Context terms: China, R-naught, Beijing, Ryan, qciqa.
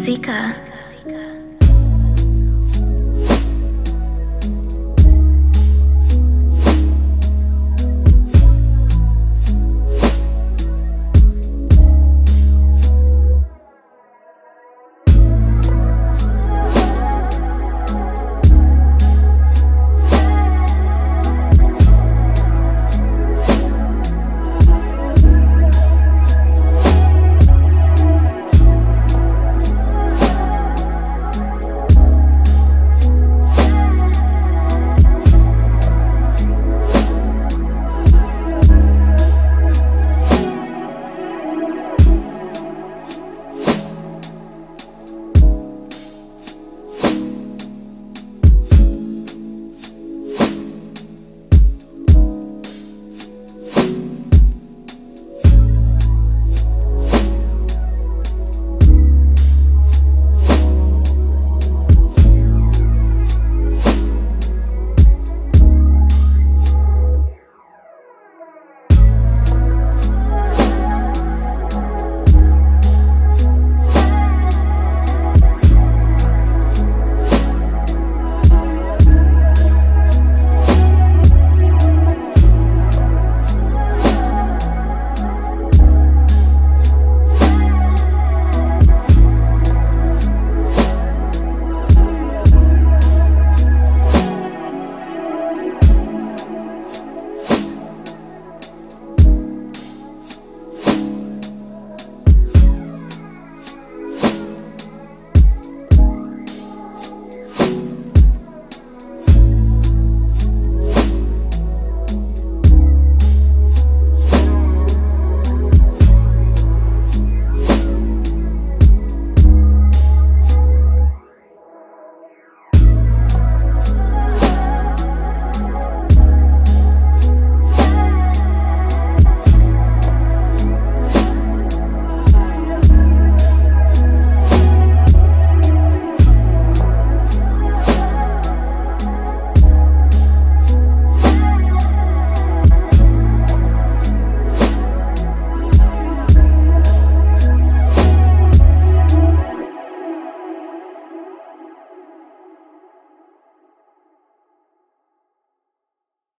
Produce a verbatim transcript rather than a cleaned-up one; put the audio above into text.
qciqa.